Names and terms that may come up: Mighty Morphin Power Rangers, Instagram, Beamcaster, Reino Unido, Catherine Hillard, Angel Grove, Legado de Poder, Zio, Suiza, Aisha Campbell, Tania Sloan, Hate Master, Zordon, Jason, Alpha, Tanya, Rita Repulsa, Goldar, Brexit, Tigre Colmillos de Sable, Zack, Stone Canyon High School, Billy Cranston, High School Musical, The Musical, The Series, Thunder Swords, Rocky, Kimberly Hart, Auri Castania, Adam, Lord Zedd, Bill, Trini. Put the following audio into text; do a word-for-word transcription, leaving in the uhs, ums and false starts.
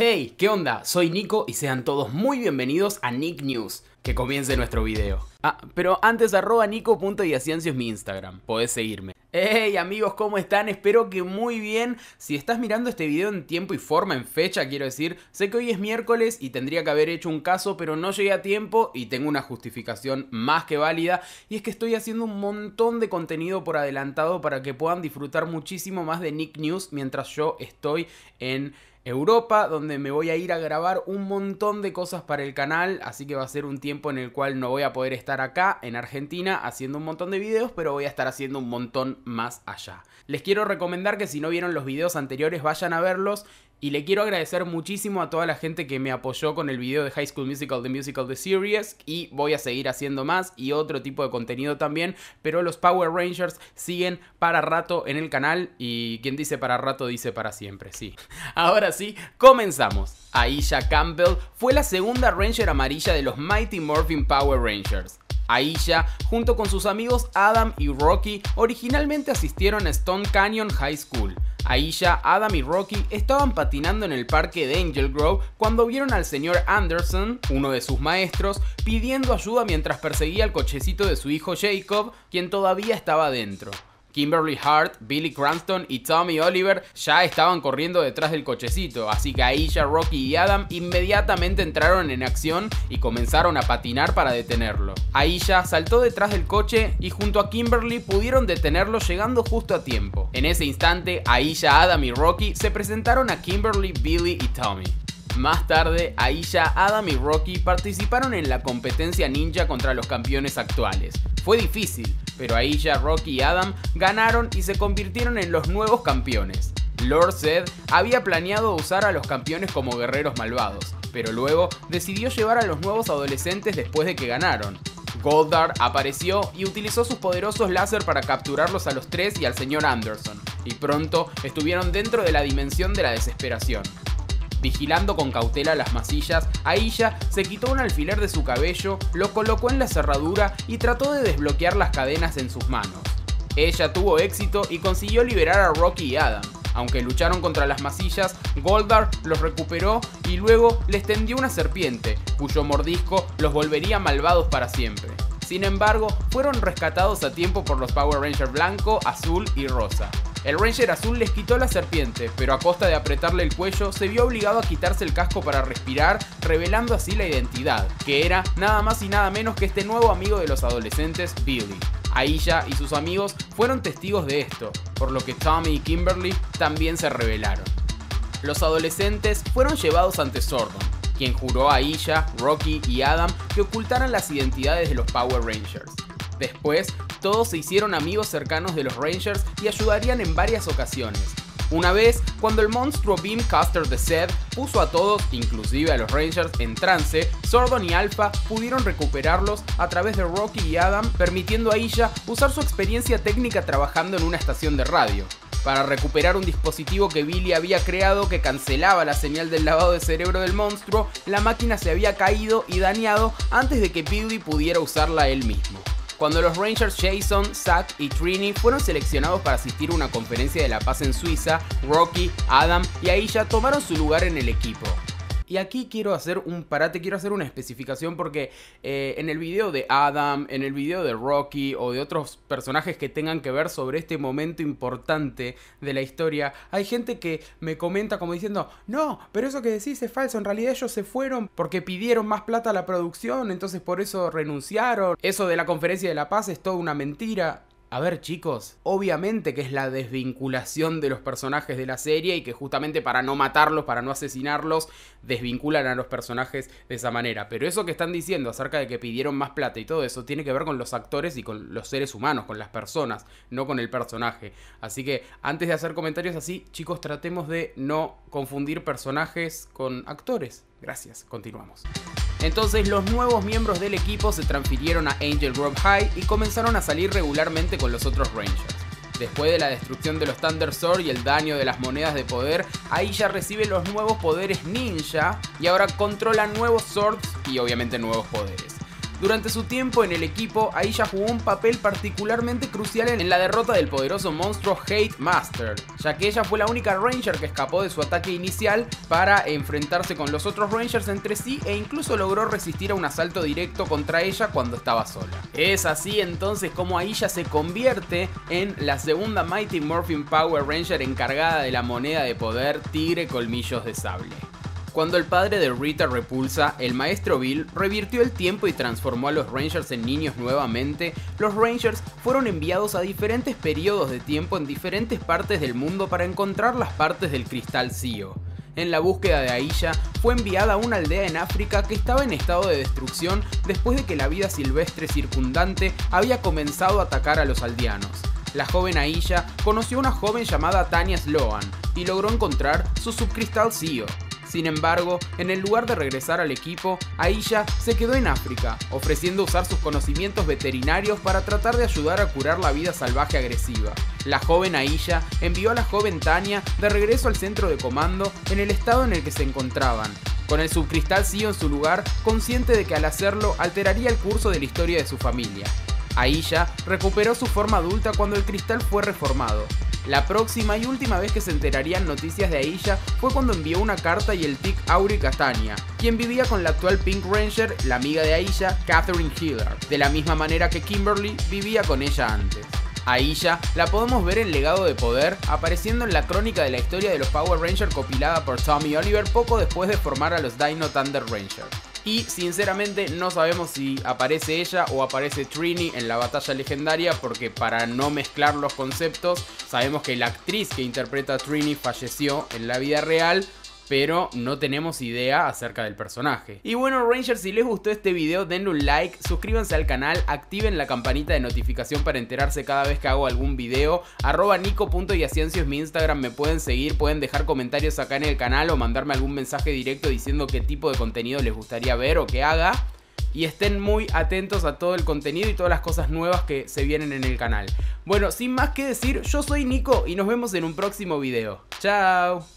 Hey, ¿qué onda? Soy Nico y sean todos muy bienvenidos a Nick News. Que comience nuestro video. Ah, pero antes, arroba nico punto iaciancio es mi Instagram, podés seguirme. Hey amigos, ¿cómo están? Espero que muy bien. Si estás mirando este video en tiempo y forma, en fecha quiero decir, sé que hoy es miércoles y tendría que haber hecho un caso, pero no llegué a tiempo y tengo una justificación más que válida, y es que estoy haciendo un montón de contenido por adelantado para que puedan disfrutar muchísimo más de Nick News mientras yo estoy en Europa, donde me voy a ir a grabar un montón de cosas para el canal, así que va a ser un tiempo en el cual no voy a poder estar acá en Argentina haciendo un montón de videos, pero voy a estar haciendo un montón más allá. Les quiero recomendar que si no vieron los videos anteriores vayan a verlos, y le quiero agradecer muchísimo a toda la gente que me apoyó con el video de High School Musical, The Musical, The Series, y voy a seguir haciendo más y otro tipo de contenido también, pero los Power Rangers siguen para rato en el canal, y quien dice para rato dice para siempre, sí. Ahora sí, comenzamos. Aisha Campbell fue la segunda Ranger amarilla de los Mighty Morphin Power Rangers. Aisha, junto con sus amigos Adam y Rocky, originalmente asistieron a Stone Canyon High School. Aisha, Adam y Rocky estaban patinando en el parque de Angel Grove cuando vieron al señor Anderson, uno de sus maestros, pidiendo ayuda mientras perseguía el cochecito de su hijo Jacob, quien todavía estaba adentro. Kimberly Hart, Billy Cranston y Tommy Oliver ya estaban corriendo detrás del cochecito, así que Aisha, Rocky y Adam inmediatamente entraron en acción y comenzaron a patinar para detenerlo. Aisha saltó detrás del coche y junto a Kimberly pudieron detenerlo llegando justo a tiempo. En ese instante, Aisha, Adam y Rocky se presentaron a Kimberly, Billy y Tommy. Más tarde, Aisha, Adam y Rocky participaron en la competencia ninja contra los campeones actuales. Fue difícil, pero Aisha, Rocky y Adam ganaron y se convirtieron en los nuevos campeones. Lord Zedd había planeado usar a los campeones como guerreros malvados, pero luego decidió llevar a los nuevos adolescentes después de que ganaron. Goldar apareció y utilizó sus poderosos láser para capturarlos a los tres y al señor Anderson, y pronto estuvieron dentro de la dimensión de la desesperación. Vigilando con cautela las masillas, Aisha se quitó un alfiler de su cabello, lo colocó en la cerradura y trató de desbloquear las cadenas en sus manos. Ella tuvo éxito y consiguió liberar a Rocky y Adam. Aunque lucharon contra las masillas, Goldar los recuperó y luego les tendió una serpiente, cuyo mordisco los volvería malvados para siempre. Sin embargo, fueron rescatados a tiempo por los Power Rangers blanco, azul y rosa. El Ranger azul les quitó la serpiente, pero a costa de apretarle el cuello, se vio obligado a quitarse el casco para respirar, revelando así la identidad, que era nada más y nada menos que este nuevo amigo de los adolescentes, Billy. Aisha y sus amigos fueron testigos de esto, por lo que Tommy y Kimberly también se rebelaron. Los adolescentes fueron llevados ante Zordon, quien juró a Aisha, Rocky y Adam que ocultaran las identidades de los Power Rangers. Después, todos se hicieron amigos cercanos de los Rangers y ayudarían en varias ocasiones. Una vez, cuando el monstruo Beamcaster de Zedd puso a todos, inclusive a los Rangers, en trance, Zordon y Alpha pudieron recuperarlos a través de Rocky y Adam, permitiendo a Aisha usar su experiencia técnica trabajando en una estación de radio, para recuperar un dispositivo que Billy había creado que cancelaba la señal del lavado de cerebro del monstruo. La máquina se había caído y dañado antes de que Billy pudiera usarla él mismo. Cuando los Rangers Jason, Zack y Trini fueron seleccionados para asistir a una conferencia de la paz en Suiza, Rocky, Adam y Aisha tomaron su lugar en el equipo. Y aquí quiero hacer un parate, quiero hacer una especificación porque eh, en el video de Adam, en el video de Rocky o de otros personajes que tengan que ver sobre este momento importante de la historia, hay gente que me comenta como diciendo, no, pero eso que decís es falso, en realidad ellos se fueron porque pidieron más plata a la producción, entonces por eso renunciaron, eso de la conferencia de la paz es toda una mentira. A ver chicos, obviamente que es la desvinculación de los personajes de la serie y que justamente para no matarlos, para no asesinarlos, desvinculan a los personajes de esa manera. Pero eso que están diciendo acerca de que pidieron más plata y todo eso tiene que ver con los actores y con los seres humanos, con las personas, no con el personaje. Así que antes de hacer comentarios así, chicos, tratemos de no confundir personajes con actores. Gracias, continuamos. Entonces los nuevos miembros del equipo se transfirieron a Angel Grove High y comenzaron a salir regularmente con los otros Rangers. Después de la destrucción de los Thunder Swords y el daño de las monedas de poder, Aisha recibe los nuevos poderes ninja y ahora controla nuevos swords y obviamente nuevos poderes. Durante su tiempo en el equipo, Aisha jugó un papel particularmente crucial en la derrota del poderoso monstruo Hate Master, ya que ella fue la única Ranger que escapó de su ataque inicial para enfrentarse con los otros Rangers entre sí e incluso logró resistir a un asalto directo contra ella cuando estaba sola. Es así entonces como Aisha se convierte en la segunda Mighty Morphin Power Ranger encargada de la moneda de poder Tigre Colmillos de Sable. Cuando el padre de Rita Repulsa, el maestro Bill, revirtió el tiempo y transformó a los Rangers en niños nuevamente, los Rangers fueron enviados a diferentes periodos de tiempo en diferentes partes del mundo para encontrar las partes del cristal Zio. En la búsqueda de Aisha, fue enviada a una aldea en África que estaba en estado de destrucción después de que la vida silvestre circundante había comenzado a atacar a los aldeanos. La joven Aisha conoció a una joven llamada Tania Sloan y logró encontrar su subcristal Zio. Sin embargo, en el lugar de regresar al equipo, Aisha se quedó en África, ofreciendo usar sus conocimientos veterinarios para tratar de ayudar a curar la vida salvaje agresiva. La joven Aisha envió a la joven Tanya de regreso al centro de comando en el estado en el que se encontraban, con el subcristal Zio en su lugar, consciente de que al hacerlo alteraría el curso de la historia de su familia. Aisha recuperó su forma adulta cuando el cristal fue reformado. La próxima y última vez que se enterarían noticias de Aisha fue cuando envió una carta y el tic Auri Castania, quien vivía con la actual Pink Ranger, la amiga de Aisha, Catherine Hillard, de la misma manera que Kimberly vivía con ella antes. Aisha la podemos ver en Legado de Poder, apareciendo en la crónica de la historia de los Power Rangers compilada por Tommy Oliver poco después de formar a los Dino Thunder Rangers. Y sinceramente no sabemos si aparece ella o aparece Trini en la batalla legendaria, porque para no mezclar los conceptos, sabemos que la actriz que interpreta a Trini falleció en la vida real, pero no tenemos idea acerca del personaje. Y bueno Rangers, si les gustó este video denle un like, suscríbanse al canal, activen la campanita de notificación para enterarse cada vez que hago algún video. Arroba nico punto iaciancio es mi Instagram, me pueden seguir, pueden dejar comentarios acá en el canal o mandarme algún mensaje directo diciendo qué tipo de contenido les gustaría ver o que haga. Y estén muy atentos a todo el contenido y todas las cosas nuevas que se vienen en el canal. Bueno, sin más que decir, yo soy Nico y nos vemos en un próximo video. Chao.